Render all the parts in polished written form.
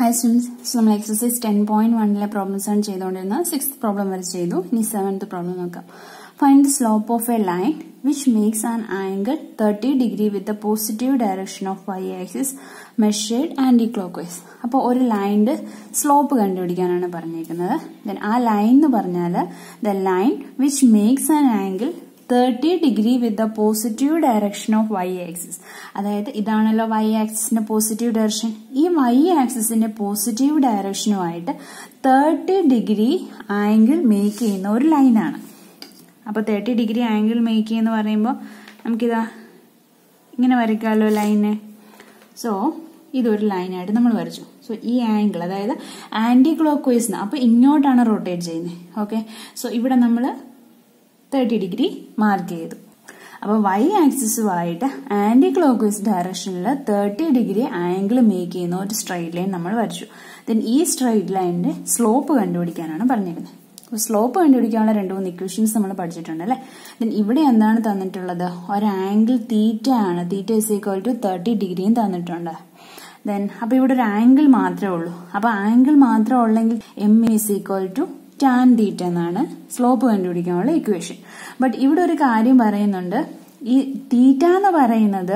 Hi students, so we exercise 10.1 problems and 6th problem vare cheyidu. Ini 7th problem nokkam. Find the slope of a line which makes an angle 30 degree with the positive direction of y axis measured anti-clockwise. Appo oru line de slope kandupidikkanaanu paranjirikkunnathu. Then aa line nu parnal the line which makes an angle 30 degree with the positive direction of y-axis. That is, y-axis is positive direction. This y-axis is positive direction. 30 degree angle make in one line. Now, 30 degree angle make in one line. So, this is one line. So, this angle is anti-clockwise. So, this rotate. Okay. So, here we have 30 degree mark edu. Appo y axis vaayite anti-clockwise direction la 30 degree angle make cheyna oru straight line nammal varichu. Then ee straight line inde slope kandupidikkananu parneyirunne. Appo slope kandupidikkanalla rendu moonu equations nammal padichittundalle. Then ivide endana thannittulladu oru angle theta aanu. Theta is equal to 30 degree en thannittundu. Then appo ivide oru angle maathre ullu. Appo angle maathre ullengil m is equal to tan theta എന്നാണ് slope കണ്ടുപിടിക്കാനുള്ള equation. But ഇവിടെ ഒരു കാര്യം പറയുന്നുണ്ട്, ഈ theta എന്ന് പറയുന്നത്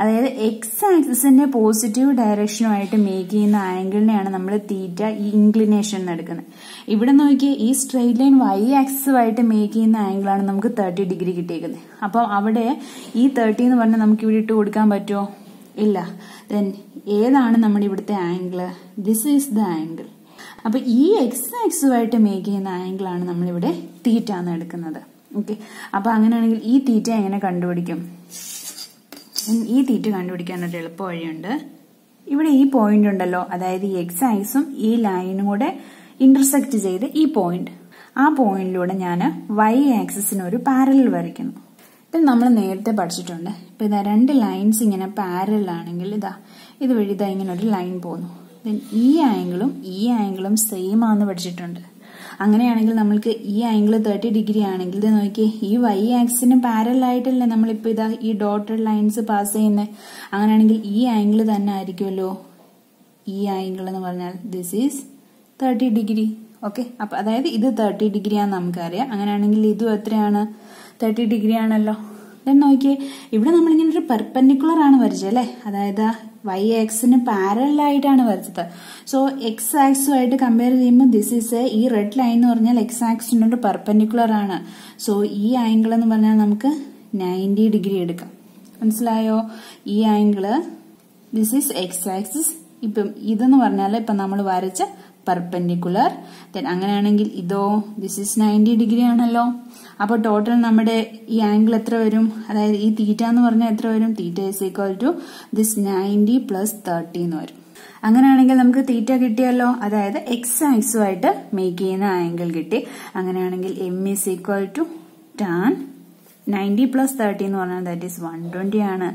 അതായത് എക്സ് ആക്സിസിന്റെ പോസിറ്റീവ് ഡയറക്ഷനുമായിട്ട് മേക്ക് ചെയ്യുന്ന ആംഗിളിനെയാണ് നമ്മൾ തീറ്റ ഈ ഇൻക്ലിനേഷൻ എടുക്കുന്നത്. ഇവിടെ നോക്കിയാൽ ഈ സ്ട്രെയിറ്റ് ലൈൻ വൈ ആക്സിസുമായിട്ട് മേക്ക് ചെയ്യുന്ന ആംഗിളാണ് നമുക്ക് 30 ഡിഗ്രി കിട്ടിയേക്കുന്നത്. അപ്പം അവിടെ ഈ 30 എന്ന് പറഞ്ഞാൽ നമുക്ക് ഇവിടെ ഇട്ട് കൊടുക്കാൻ പറ്റുമോ? ഇല്ല. ദെൻ ഏതാണ് നമ്മുടെ ഇവിടുത്തെ angle? This is the angle. അപ്പോൾ ഈ എക്സ് ആക്സുമായിട്ട് മേക്ക് ചെയ്യുന്ന ആംഗിളാണ് നമ്മളിവിടെ തീറ്റ എന്ന് എടുക്കുന്നത്. ഓക്കെ, അപ്പോൾ അങ്ങനെയാണെങ്കിൽ ഈ തീറ്റ എങ്ങനെ കണ്ടുപിടിക്കും? ഈ തീറ്റ കണ്ടുപിടിക്കാനൊരു എളുപ്പ വഴിയുണ്ട്. ഇവിടെ ഈ പോയിന്റ് ഉണ്ടല്ലോ, അതായത് ഈ എക്സ് ആക്സും ഈ ലൈനും കൂടെ ഇന്റർസെക്ട് ചെയ്ത് ഈ പോയിന്റ്, ആ പോയിന്റിലൂടെ ഞാൻ വൈ ആക്സിസിന് ഒരു പാരലൽ വരയ്ക്കുന്നു. ഇത് നമ്മൾ നേരത്തെ പഠിച്ചിട്ടുണ്ട്. ഇപ്പം ഇതാ രണ്ട് ലൈൻസ് ഇങ്ങനെ പാരലൽ ആണെങ്കിൽ ഇതാ ഇതുവഴി ഇതാ ഇങ്ങനെ ഒരു ലൈൻ പോകുന്നു. ഈ ആംഗിളും സെയിം ആണെന്ന് പഠിച്ചിട്ടുണ്ട്. അങ്ങനെയാണെങ്കിൽ നമ്മൾക്ക് ഈ ആംഗിൾ 30 ഡിഗ്രി ആണെങ്കിൽ ഇത് നോക്കിയേ, ഈ വൈ ആക്സിസിന് പാരലൽ ആയിട്ടല്ലേ നമ്മളിപ്പോൾ ഇതാ ഈ ഡോട്ടഡ് ലൈൻസ് പാസ് ചെയ്യുന്നത്. അങ്ങനെയാണെങ്കിൽ ഈ ആംഗിൾ തന്നെ ആയിരിക്കുമല്ലോ ഈ ആംഗിൾ എന്ന് പറഞ്ഞാൽ ദിസ് ഈസ് 30 ഡിഗ്രി. ഓക്കെ, അപ്പം അതായത് ഇത് 30 ഡിഗ്രിയാണെന്ന് നമുക്കറിയാം. അങ്ങനെയാണെങ്കിൽ ഇതും എത്രയാണ്? 30 ഡിഗ്രി ആണല്ലോ. ദെൻ നോക്കിയേ, ഇവിടെ നമ്മളിങ്ങനെ ഒരു പെർപെൻഡിക്കുലർ ആണ് വരച്ചത് അല്ലേ, അതായത് വൈ ആക്സിന് പാരലൽ ആയിട്ടാണ് വരച്ചത്. സോ എക്സ് ആക്സുമായിട്ട് കമ്പയർ ചെയ്യുമ്പോൾ ദിസ് ഈസ് ഈ റെഡ് ലൈൻ എന്ന് പറഞ്ഞാൽ എക്സ് ആക്സിനോട് പെർപെൻഡിക്കുലർ ആണ്. സോ ഈ ആംഗിൾ എന്ന് പറഞ്ഞാൽ നമുക്ക് 90 ഡിഗ്രി എടുക്കാം. മനസ്സിലായോ? ഈ angle this is x axis. ഇപ്പം ഇതെന്ന് പറഞ്ഞാൽ ഇപ്പം നമ്മൾ വരച്ച പെർപെൻഡിക്കുലർ. ദെൻ അങ്ങനെയാണെങ്കിൽ ഇതോ ദിസ് ഈസ് 90 ഡിഗ്രി ആണല്ലോ. അപ്പോൾ ടോട്ടൽ നമ്മുടെ ഈ ആംഗിൾ എത്ര വരും? അതായത് ഈ തീറ്റ എന്ന് പറഞ്ഞാൽ എത്ര വരും? Theta is equal to this 90 + 30 എന്ന് വരും. അങ്ങനെയാണെങ്കിൽ നമുക്ക് തീറ്റ കിട്ടിയല്ലോ, അതായത് എക്സ് ആക്സുമായിട്ട് മേക്ക് ചെയ്യുന്ന ആംഗിൾ കിട്ടി. അങ്ങനെയാണെങ്കിൽ m is equal to tan 90 + 30 എന്ന് പറഞ്ഞാൽ ദാറ്റ് ഈസ് 120 ആണ്.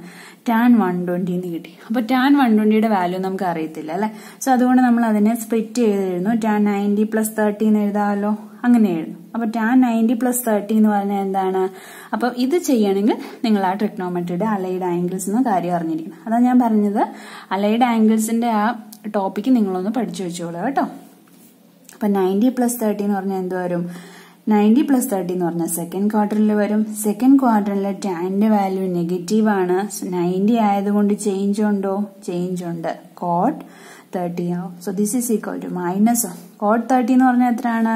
ടാൻ 120 എന്ന് കിട്ടി. അപ്പോൾ ടാൻ 120യുടെ വാല്യൂ നമുക്ക് അറിയത്തില്ല അല്ലേ. സോ അതുകൊണ്ട് നമ്മൾ അതിനെ സ്പ്ലിറ്റ് ചെയ്തെഴുതുന്നു. ടാൻ 90 + 30 എന്ന് എഴുതാമല്ലോ, അങ്ങനെ എഴുതും. അപ്പോൾ ടാൻ 90 + 30 എന്ന് പറഞ്ഞാൽ എന്താണ്? അപ്പോൾ ഇത് ചെയ്യണമെങ്കിൽ നിങ്ങൾ ആ ട്രിഗ്നോമെട്രിയുടെ അലൈഡ് ആംഗിൾസ് എന്ന കാര്യം അറിഞ്ഞിരിക്കണം. അതാണ് ഞാൻ പറഞ്ഞത്, അലൈഡ് ആംഗിൾസിന്റെ ആ ടോപ്പിക്ക് നിങ്ങളൊന്ന് പഠിച്ചു വെച്ചോളൂ കേട്ടോ. അപ്പം 90 + 30 എന്ന് പറഞ്ഞാൽ എന്ത് വരും? 90 + 30 എന്ന് പറഞ്ഞാൽ സെക്കൻഡ് ക്വാർട്ടറിൽ വരും. സെക്കൻഡ് ക്വാർട്ടറിൽ ടാൻ്റെ വാല്യൂ നെഗറ്റീവാണ്. 90 ആയതുകൊണ്ട് ചേഞ്ച് ഉണ്ടോ? ചേഞ്ച് ഉണ്ട്. cot 30 ആവും. So this is equal to minus cot 30 എന്ന് പറഞ്ഞാൽ എത്രയാണ്?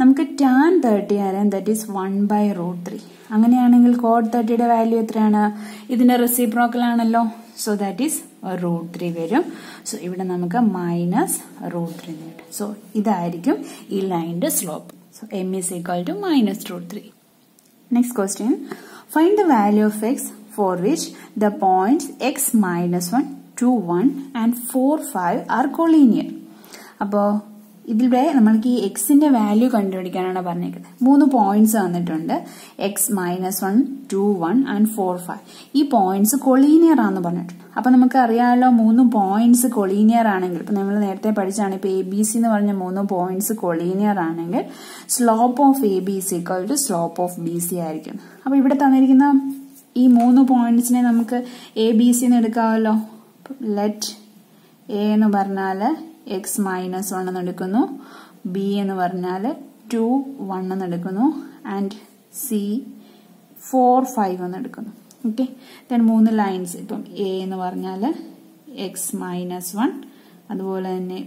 നമുക്ക് tan 30 ആയാലും ദാറ്റ് ഈസ് 1/√3. അങ്ങനെയാണെങ്കിൽ cot 30യുടെ വാല്യൂ എത്രയാണ്? ഇതിന്റെ റെസിപ്രോക്കലാണല്ലോ. സോ ദാറ്റ് ഈസ് √3 വരും. സോ ഇവിടെ നമുക്ക് -√3 കിട്ടും. സോ ഇതായിരിക്കും ഈ ലൈൻ്റെ slope. So m is equal to -√3. Next question. Find the value of x for which the points x -1, 2, 1 and 4, 5 are collinear. അപ്പോൾ ഇതിലൂടെ നമ്മൾക്ക് ഈ എക്സിന്റെ വാല്യൂ കണ്ടുപിടിക്കാനാണ് പറഞ്ഞേക്കുന്നത്. 3 പോയിന്റ്സ് തന്നിട്ടുണ്ട്, x -1, 2, 1 and 4, 5. ഈ പോയിന്റ്സ് കൊളീനിയർ ആണെന്ന് പറഞ്ഞിട്ടുണ്ട്. അപ്പൊ നമുക്ക് അറിയാമല്ലോ 3 പോയിന്റ്സ് കൊളീനിയർ ആണെങ്കിൽ, ഇപ്പൊ നമ്മൾ നേരത്തെ പഠിച്ചാണ്, ഇപ്പൊ ABC എന്ന് പറഞ്ഞ 3 പോയിന്റ്സ് കൊളീനിയർ ആണെങ്കിൽ slope of AB = slope of BC ആയിരിക്കും. അപ്പൊ ഇവിടെ തന്നിരിക്കുന്ന ഈ 3 പോയിന്റ്സിനെ നമുക്ക് ABC എന്ന് എടുക്കാമല്ലോ. Let A nu parnale x minus 1 ennu edukunu, B nu parnale 2 1 ennu edukunu, and C 4 5 ennu edukunu. Okay, then 3 lines ippum A nu parnale x minus 1, adupole thanne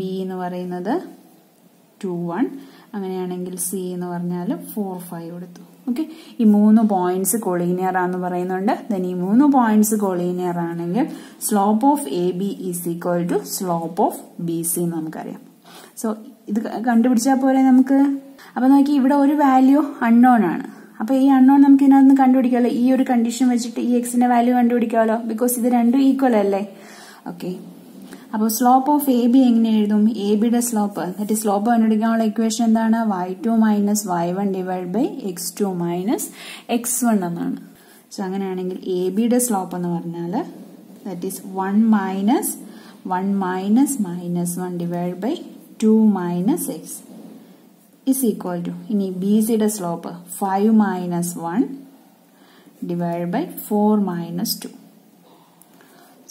B nu parayunnathu 2 1, അങ്ങനെയാണെങ്കിൽ C എന്ന് പറഞ്ഞാൽ 4 5 കൊടുത്തു. Okay, ഈ മൂന്ന് points collinear ആണെന്ന് പറയുന്നുണ്ട്. Then ഈ മൂന്ന് പോയിന്റ്സ് കോളിനിയർ ആണെങ്കിൽ slope of AB = slope of BC എന്ന് നമുക്കറിയാം. സോ ഇത് കണ്ടുപിടിച്ചാൽ പോലെ നമുക്ക്. അപ്പോൾ നോക്കി ഇവിടെ ഒരു വാല്യൂ അൺനോൺ ആണ്. അപ്പോൾ ഈ അൺനോൺ നമുക്ക് ഇതിനൊന്ന് കണ്ടുപിടിക്കാമല്ലോ. ഈ ഒരു കണ്ടീഷൻ വെച്ചിട്ട് ഈ x ന്റെ വാല്യൂ കണ്ടുപിടിക്കാമല്ലോ. ബിക്കോസ് ഇത് രണ്ടും ഈക്വൽ അല്ലേ. ഓക്കേ, അപ്പോൾ സ്ലോപ്പ് ഓഫ് എ ബി എങ്ങനെ എഴുതും? എ ബിയുടെ സ്ലോപ്പ്, ദാറ്റ് ഈസ് സ്ലോപ്പ് കണ്ടുപിടിക്കാനുള്ള ഇക്വേഷൻ എന്താണ്? y2 minus y1 divide by x2 minus x1 എന്നാണ്. സോ അങ്ങനെയാണെങ്കിൽ എ ബിയുടെ സ്ലോപ്പ് എന്ന് പറഞ്ഞാൽ that is 1 minus 1 divide by 2 minus x is equal to, ഇനി ബി സിയുടെ slope 5 minus 1 divide by 4 minus 2.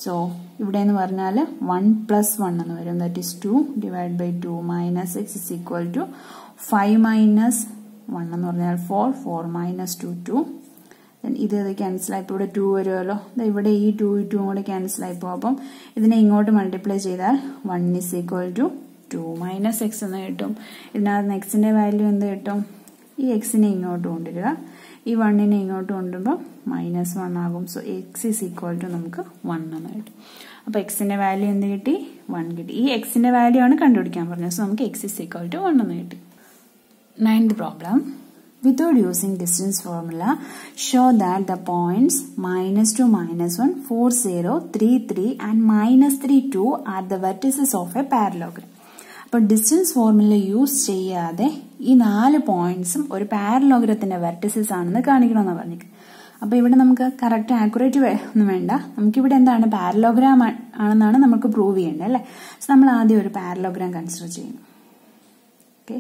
So ഇവിടെ എന്ന് പറഞ്ഞാൽ 1 പ്ലസ് 1 എന്ന് വരും, that is 2 divide by 2 minus 6 is equal to 5 minus 1 എന്ന് പറഞ്ഞാൽ 4 4 മൈനസ് 2 2. ഇത് ക്യാൻസലായി, ഇപ്പോൾ ഇവിടെ 2 വരുമല്ലോ, ഇവിടെ ഈ 2 2 കൂടെ ക്യാൻസലായി പോകും. അപ്പം ഇതിനെ ഇങ്ങോട്ട് മൾട്ടിപ്ലൈ ചെയ്താൽ 1 = 2 മൈനസ് 6 എന്ന് കിട്ടും. ഇതിനകത്ത് നെക്സ്റ്റിൻ്റെ വാല്യൂ എന്ത് കിട്ടും? ഈ എക്സിനെ ഇങ്ങോട്ട് കൊണ്ടുവരിക, ഈ 1-നെ ഇങ്ങോട്ട് കൊണ്ടുവരുമ്പോൾ -1 ആകും. So x is equal to നമുക്ക് 1 എന്ന് കിട്ടും. അപ്പോൾ എക്സിന്റെ വാല്യൂ എന്ത് കിട്ടി? 1 കിട്ടി. ഈ എക്സിന്റെ വാല്യൂ ആണ് കണ്ടുപിടിക്കാൻ പറഞ്ഞത്. സോ നമുക്ക് എക്സ് ഈസ് ഈക്വൽ ടു 1 എന്ന് കിട്ടി. 9th problem, without using distance formula show that the points -2 -1 4 0 3 3 and -3 2 are the vertices of a parallelogram. അപ്പോൾ ഡിസ്റ്റൻസ് ഫോർമുല യൂസ് ചെയ്യാതെ ഈ 4 പോയിന്റ്സും ഒരു പാരലോഗ്രത്തിന്റെ വെർട്ടിസസ് ആണെന്ന് കാണിക്കണമെന്ന് പറഞ്ഞിരിക്കും. അപ്പോൾ ഇവിടെ നമുക്ക് കറക്റ്റ് ആക്യുറേറ്റ് ഒന്നും വേണ്ട, നമുക്കിവിടെ എന്താണ്? പാരലോഗ്രാം ആണെന്നാണ് നമുക്ക് പ്രൂവ് ചെയ്യേണ്ടത് അല്ലേ. സോ നമ്മൾ ആദ്യം ഒരു പാരലോഗ്രാം കൺസിഡർ ചെയ്യുന്നു. ഓക്കെ,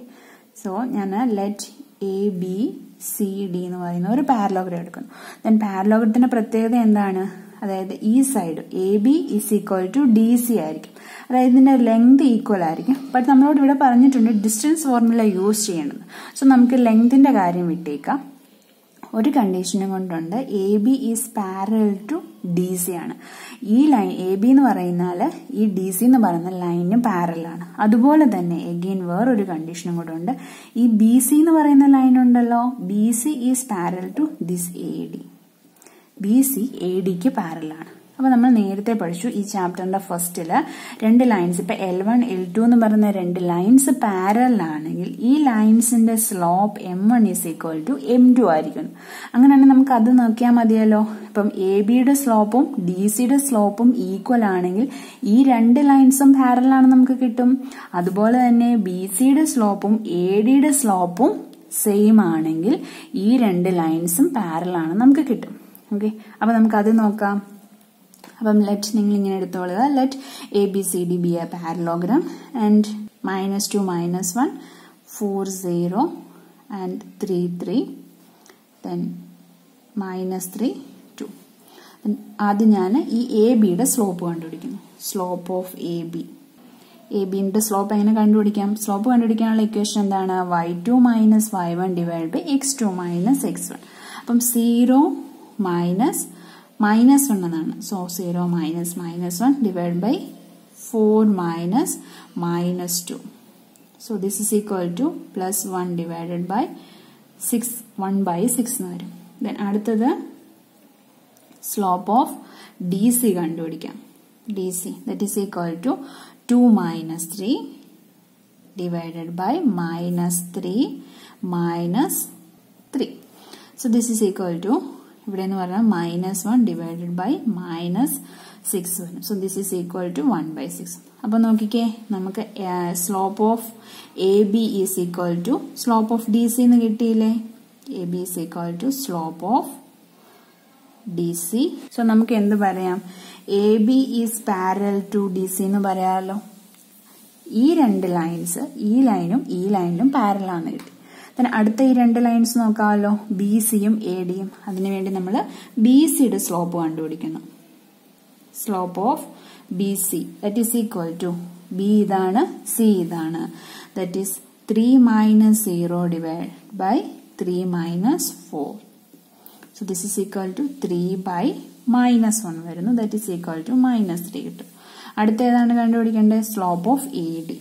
സോ ഞാൻ let A B C D എന്ന് പറയുന്ന ഒരു പാരലോഗ്രാം എടുക്കുന്നു. ദെൻ പാരലോഗ്രത്തിന്റെ പ്രത്യേകത എന്താണ്? അതായത് ഈ side A B is equal to D C ആയിരിക്കും, അതായത് ഇതിന്റെ ലെങ്ത് ഈക്വൽ ആയിരിക്കും. ബട്ട് നമ്മളോട് ഇവിടെ പറഞ്ഞിട്ടുണ്ട് ഡിസ്റ്റൻസ് ഫോർമുല യൂസ് ചെയ്യേണ്ടത്. സോ നമുക്ക് ലെങ്തിന്റെ കാര്യം വിട്ടേക്കാം. ഒരു കണ്ടീഷനും കൊണ്ടുണ്ട്, A B is parallel to D C ആണ്. ഈ ലൈൻ എ ബി എന്ന് പറയുന്നാൽ ഈ ഡി സി എന്ന് പറയുന്ന ലൈനിന് പാരലാണ്. അതുപോലെ തന്നെ എഗെയിൻ വേറൊരു കണ്ടീഷനും കൂടെ ഉണ്ട്, ഈ ബി സി എന്ന് പറയുന്ന ലൈൻ ഉണ്ടല്ലോ, B C is parallel to this A D. B C A ഡിക്ക് പാരലാണ്. അപ്പോൾ നമ്മൾ നേരത്തെ പഠിച്ചു ഈ ചാപ്റ്ററിന്റെ ഫസ്റ്റിൽ 2 ലൈൻസ്, ഇപ്പം L1 L2 എന്ന് പറയുന്ന 2 ലൈൻസ് പാരലാണെങ്കിൽ ഈ ലൈൻസിന്റെ സ്ലോപ്പ് M1 = M2 ആയിരിക്കും. അങ്ങനെയാണെങ്കിൽ നമുക്ക് അത് നോക്കിയാൽ മതിയല്ലോ. ഇപ്പം എ ബിയുടെ സ്ലോപ്പും ഡി സിയുടെ സ്ലോപ്പും ഈക്വൽ ആണെങ്കിൽ ഈ 2 ലൈൻസും പാരലാണ് നമുക്ക് കിട്ടും. അതുപോലെ തന്നെ ബി സിയുടെ സ്ലോപ്പും എ ഡിയുടെ സ്ലോപ്പും സെയിം ആണെങ്കിൽ ഈ 2 ലൈൻസും പാരലാണ് നമുക്ക് കിട്ടും. ഓക്കെ, അപ്പൊ നമുക്കത് നോക്കാം. അപ്പം ലെറ്റ് നിങ്ങൾ ഇങ്ങനെ എടുത്തോളുക, let A B C D B A parallelogram and -2 -1 4 0 and 3 3 then -3 2. ആദ്യം ഞാൻ ഈ എ ബിയുടെ സ്ലോപ്പ് കണ്ടുപിടിക്കുന്നു, slope of A B. A ബിന്റെ സ്ലോപ്പ് എങ്ങനെ കണ്ടുപിടിക്കാം? സ്ലോപ്പ് കണ്ടുപിടിക്കാനുള്ള ഇക്വേഷൻ എന്താണ്? y2 - y1 divide by x2 - x1. അപ്പം 0 - -1 എന്നാണ്. So 0 - -1 divide by 4 - -2. So this is equal to +1 divided by 1/6 എന്ന് വരും. ദെൻ അടുത്തത് സ്ലോപ്പ് ഓഫ് ഡി സി കണ്ടുപിടിക്കാം. D C that is equal to 2 - 3 divided by -3 - 3. So this is equal to, ഇവിടെ എന്ന് പറഞ്ഞാൽ -1 divided by -6 വരും. So this is equal to 1/6. അപ്പൊ നോക്കിക്കേ, നമുക്ക് slope of A B is equal to slope of D C എന്ന് കിട്ടിയില്ലേ. A B is equal to slope of D C. So നമുക്ക് എന്ത് പറയാം? A B is parallel to D C എന്ന് പറയാമല്ലോ. ഈ 2 ലൈൻസ്, ഈ ലൈനും ഈ ലൈനും പാരലാന്ന് കിട്ടി. അടുത്ത ഈ 2 ലൈൻസ് നോക്കാമല്ലോ, ബി സിയും എ ഡിയും. അതിനുവേണ്ടി നമ്മൾ ബി സിയുടെ സ്ലോപ്പ് കണ്ടുപിടിക്കുന്നു, slope of BC. That is equal to B idana, C idana. That is 3 minus 0 divided by 3 minus 4. So this is equal to 3 by minus 1. That is equal to minus 3. That is slope of AD.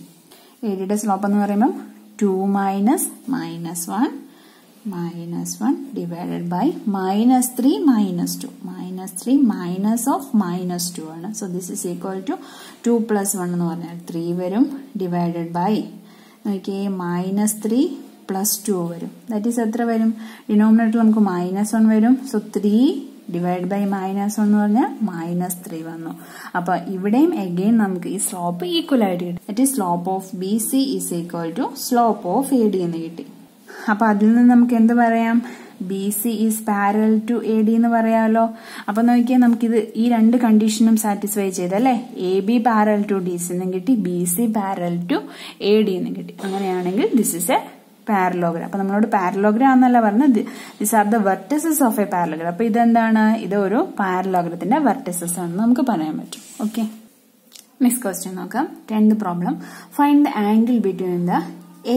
AD's slope is 2 minus minus 1. Minus 1 divided by minus 3 minus 2. Minus 3 minus of minus 2. So this is equal to 2 plus 1. 3 divided by okay, minus 3 plus 2. That is denominator minus 1. So 3 divided by minus 1 minus 3. Now again we slope equal. That is slope of BC is equal to slope of AD. Appa adil ninnu namukku endu parayam BC is parallel to AD ennu parayalo. Appa nokkiye namukku idu ee rendu conditionum satisfy cheyidalle AB parallel to DC ennu kitti BC parallel to AD ennu kitti. Anganeyanengil this is a parallelogram. Appa nammalodu parallelogram annalla parnadu. These are the vertices of a parallelogram. Appa idu endana idu oru parallelograminte vertices aanu namukku parayan pattum. Okay. Next question nokkam. 10th problem. Find the angle between the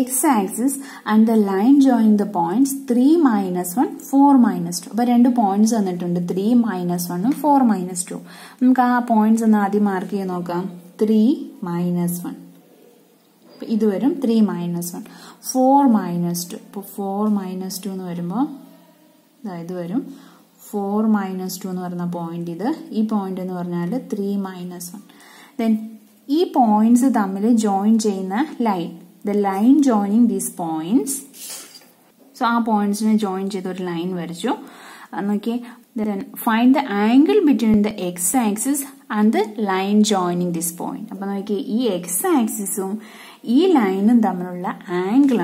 x-axis and the line joining the points 3 minus 1, 4 minus 2. But two points are 3 minus 1 and 4 minus 2. We points mark 3 minus 1. This is 3 minus 1. 4 minus 2. 4 minus 2 is 4 minus 2 point. This point is 3 minus 1. Then these points are joined in the line. The line joining these points. So our points join to the line. Okay. Then find the angle between the x-axis and the line joining this point. Now this x-axis and this line is the angle.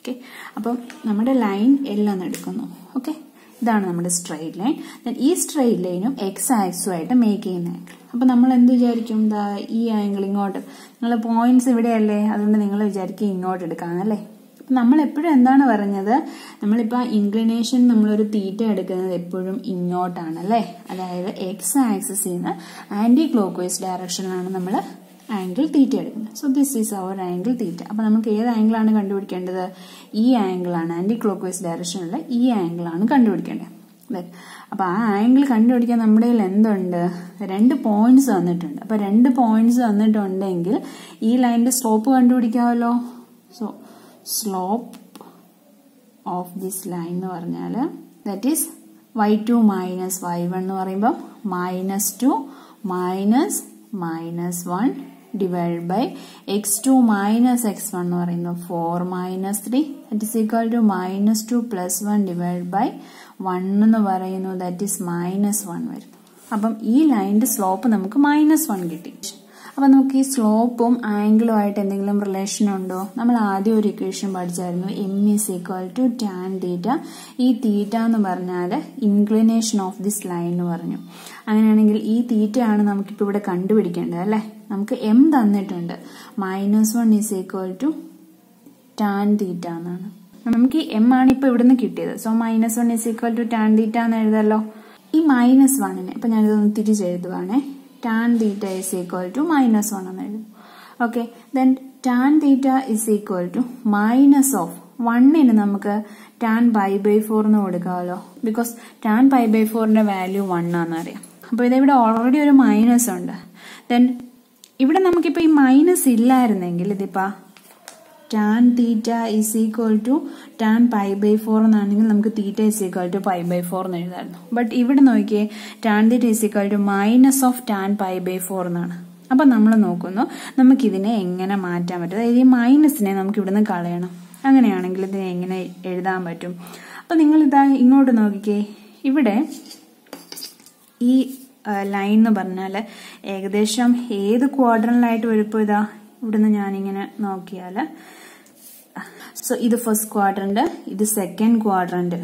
Okay. Now our line is L. Okay. This is straight line. Then this straight line is x-axis. Now, we will do this angle. We will points here. We will inclination. We will theta. That is x-axis in the anti-clockwise direction. Angle theta. So, this is our angle theta. Now, we will find this angle. Anti-clockwise direction. This angle. Like, angle കണ്ടുപിടിക്കാൻ നമ്മുടെ എന്തുണ്ട് രണ്ട് points വന്നിട്ടുണ്ട് അപ്പോൾ രണ്ട് points വന്നിട്ടുണ്ടെങ്കിൽ ഈ ലൈനിന്റെ സ്ലോപ്പ് കണ്ടുപിടിക്കാമല്ലോ so slope of this line എന്ന് പറഞ്ഞാൽ that is y2 minus y1 എന്ന് പറയുമ്പോൾ -2 minus -1 divided by x2 minus x1 എന്ന് പറയുമ്പോൾ 4 minus 3 that is equal to -2 plus 1 divided by 1 that is minus 1. Now, this line is slope minus 1. Now, we have slope and angle relation. We have equation M is equal to tan theta. This theta is inclination of this line. And this theta is M. Minus 1 is equal to tan theta. M is so minus 1 is equal to tan theta. This minus 1 tan theta is equal to minus 1. Okay, then tan theta is equal to minus of 1 in tan pi by 4 because tan pi by 4 value 1. So there is already a minus. Then if we have minus tan theta is equal to tan pi by 4 and theta is equal to pi by 4. But here tan theta is equal to minus of tan pi by 4. Now we will see this minus. This line is the quadrant. So, this is the first quadrant, this is the second quadrant.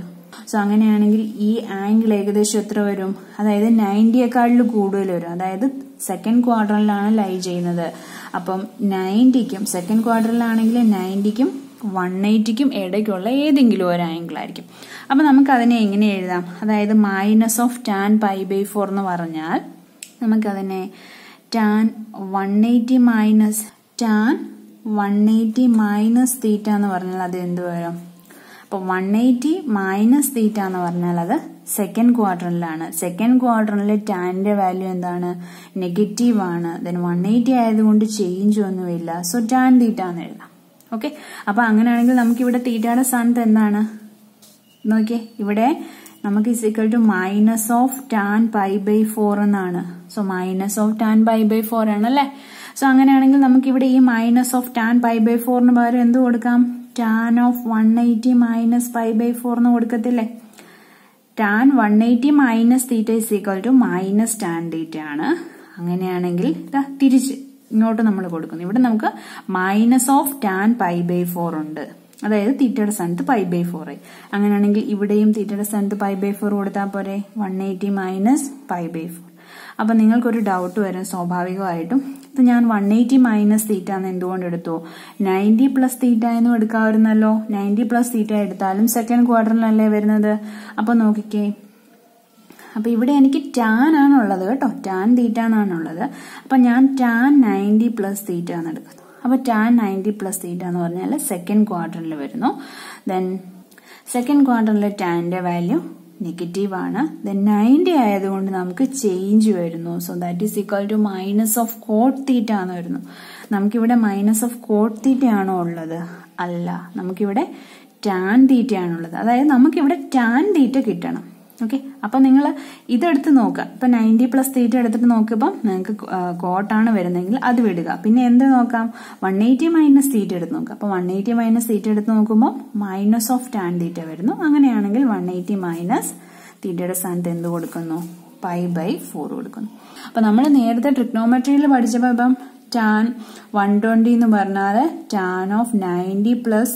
So, this angle is 90 that is the second quadrant. So, 90 second quadrant is 90 180 angle. Now, we will minus of tan pi by 4. നമുക്കതിനെ tan 180 minus theta എന്ന് പറഞ്ഞാൽ അത് എന്ത് വരും? അപ്പോൾ 180 minus theta എന്ന് പറഞ്ഞാൽ അത് സെക്കൻഡ് ക്വാർട്ടറിലാണ്. സെക്കൻഡ് ക്വാർട്ടറിൽ ടാൻ്റെ വാല്യൂ എന്താണ്? നെഗറ്റീവ് ആണ്. ദെൻ 180 ആയതുകൊണ്ട് ചേഞ്ച് ഒന്നുമില്ല. സോ ടാൻ തീറ്റ എന്ന് എഴുതാം. ഓക്കെ, അപ്പൊ അങ്ങനെയാണെങ്കിൽ നമുക്കിവിടെ തീറ്റയുടെ സ്ഥാനത്ത് എന്താണ് നോക്കിയേ, ഇവിടെ നമുക്ക് is equal to minus of tan π/4 എന്നാണ്. സോ മൈനസ് ഓഫ് ടാൻ π/4 ആണ് അല്ലേ. സോ അങ്ങനെയാണെങ്കിൽ നമുക്ക് ഇവിടെ ഈ മൈനസ് ഓഫ് ടാൻ π/4 പകരം എന്ത് കൊടുക്കാം? ടാൻ ഓഫ് 180 മൈനസ് π/4 എന്ന് കൊടുക്കത്തില്ലേ. Tan 180 minus theta is equal to minus tan theta ആണ്. അങ്ങനെയാണെങ്കിൽ ഇതാ തിരിച്ച് ഇങ്ങോട്ട് നമ്മൾ കൊടുക്കുന്നു. ഇവിടെ നമുക്ക് മൈനസ് ഓഫ് ടാൻ π/4 ഉണ്ട്. അതായത് തീറ്റയുടെ സ്ഥാനത്ത് π/4 ആയി. അങ്ങനെയാണെങ്കിൽ ഇവിടെയും തീറ്റയുടെ സ്ഥാനത്ത് π/4 കൊടുത്താൽ പോരെ? 180 മൈനസ് π/4. അപ്പൊ നിങ്ങൾക്കൊരു ഡൗട്ട് വരും സ്വാഭാവികമായിട്ടും. ഇത് ഞാൻ 180 മൈനസ് തീറ്റ എന്ന് എന്തുകൊണ്ട് എടുത്തു? 90 പ്ലസ് തീറ്റ എന്നും എടുക്കാമായിരുന്നല്ലോ. 90 പ്ലസ് തീറ്റ എടുത്താലും സെക്കൻഡ് ക്വാർട്ടറിലല്ലേ വരുന്നത്. അപ്പൊ നോക്കിക്കേ, അപ്പൊ ഇവിടെ എനിക്ക് ടാൻ ആണുള്ളത് കേട്ടോ, ടാൻ തീറ്റ എന്നാണുള്ളത്. അപ്പൊ ഞാൻ ടാൻ 90 പ്ലസ് തീറ്റ എന്ന് എടുക്കുന്നു. അപ്പൊ ടാൻ 90 പ്ലസ് തീറ്റ എന്ന് പറഞ്ഞാൽ സെക്കൻഡ് ക്വാർട്ടറിൽ വരുന്നു. ദെൻ സെക്കൻഡ് ക്വാർട്ടറിൽ ടാൻ്റെ വാല്യൂ നെഗറ്റീവ് ആണ്. ദെൻ 90 ആയതുകൊണ്ട് നമുക്ക് ചേഞ്ച് വരുന്നു. So that is equal to minus of cot theta എന്ന് വരുന്നു. നമുക്കിവിടെ മൈനസ് ഓഫ് കോട്ട് തീറ്റ ആണോ ഉള്ളത്? അല്ല, നമുക്കിവിടെ ടാൻ തീറ്റ ആണുള്ളത്. അതായത് നമുക്കിവിടെ ടാൻ തീറ്റ കിട്ടണം. ഓക്കെ, അപ്പൊ നിങ്ങൾ ഇതെടുത്ത് നോക്കുക. ഇപ്പൊ 90 പ്ലസ് തീറ്റ എടുത്തിട്ട് നോക്കിയപ്പോൾ നിങ്ങൾക്ക് കോട്ടാണ് വരുന്നതെങ്കിൽ അത് വിടുക. പിന്നെ എന്ത് നോക്കാം? 180 മൈനസ് തീറ്റ എടുത്ത് നോക്കുക. അപ്പൊ 180 മൈനസ് തീറ്റ എടുത്ത് നോക്കുമ്പോൾ മൈനസ് ഓഫ് ടാൻ തീറ്റ വരുന്നു. അങ്ങനെയാണെങ്കിൽ 180 മൈനസ് തീറ്റയുടെ സ്ഥാനത്ത് എന്ത് കൊടുക്കുന്നു? π/4 കൊടുക്കുന്നു. അപ്പൊ നമ്മൾ നേരത്തെ ട്രിഗ്നോമെട്രിയിൽ പഠിച്ചപ്പോൾ ഇപ്പം ടാൻ 120 എന്ന് പറഞ്ഞാൽ ടാൻ ഓഫ് 90 പ്ലസ്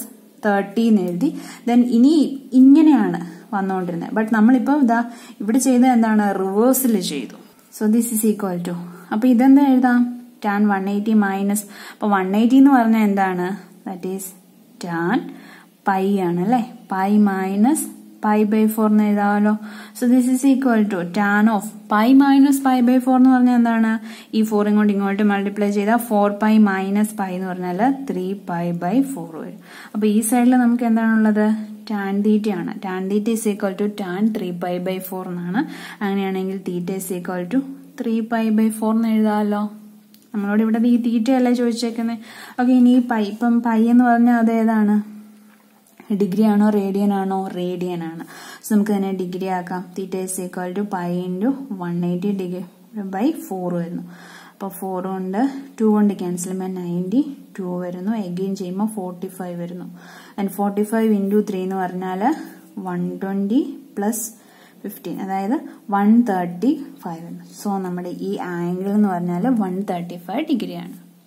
30 എന്ന് എഴുതി. ദെൻ ഇനി ഇങ്ങനെയാണ് വന്നുകൊണ്ടിരുന്നത്. ബട്ട് നമ്മളിപ്പോ ഇതാ ഇവിടെ ചെയ്ത എന്താണ്? റിവേഴ്സിൽ ചെയ്തു. So this is equal to, അപ്പൊ ഇതെന്താ എഴുതാം? ടാൻ 180 മൈനസ്, അപ്പൊ 180 എന്ന് പറഞ്ഞാൽ എന്താണ്? ദാറ്റ് ഈസ് ടാൻ പൈ ആണ് അല്ലെ. പൈ മൈനസ് π/4 എന്ന് എഴുതാമല്ലോ. So this is equal to tan of pi minus π/4 എന്ന് പറഞ്ഞാൽ എന്താണ്? ഈ 4 ഇങ്ങോട്ട് ഇങ്ങോട്ട് മൾട്ടിപ്ലൈ ചെയ്താൽ 4π മൈനസ് π എന്ന് പറഞ്ഞാൽ 3π/4 വരും. അപ്പൊ ഈ സൈഡിൽ നമുക്ക് എന്താണുള്ളത്? ടാൻ തീറ്റയാണ്. Tan theta is equal to tan 3π/4 എന്നാണ്. അങ്ങനെയാണെങ്കിൽ തീറ്റ ഇസ് ഈക്വൽ ടു 3π/4 എന്ന് എഴുതാമല്ലോ. നമ്മളോട് ഇവിടെ ഈ തീറ്റയല്ലേ ചോദിച്ചേക്കുന്നത്. ഓക്കെ, ഇനി ഈ പൈ, ഇപ്പം പൈ എന്ന് പറഞ്ഞാൽ അതേതാണ്? ഡിഗ്രി ആണോ റേഡിയൻ ആണോ? റേഡിയൻ ആണ്. സോ നമുക്ക് തന്നെ ഡിഗ്രി ആക്കാം. Theta is equal to pi into 180 degree /4 വരുന്നു. അപ്പോൾ 4 കൊണ്ട് 2 കൊണ്ട് ക്യാൻസൽ ചെയ്യുമ്പോൾ 92 വരുന്നു. എഗെയിൻ ചെയ്യുമ്പോൾ 45 വരുന്നു. ആൻഡ് 45 × 3 എന്ന് പറഞ്ഞാൽ 120 പ്ലസ് 15, അതായത് 135 വരുന്നു. സോ നമ്മുടെ ഈ ആംഗിൾ എന്ന് പറഞ്ഞാൽ 135 ഡിഗ്രിയാണ്.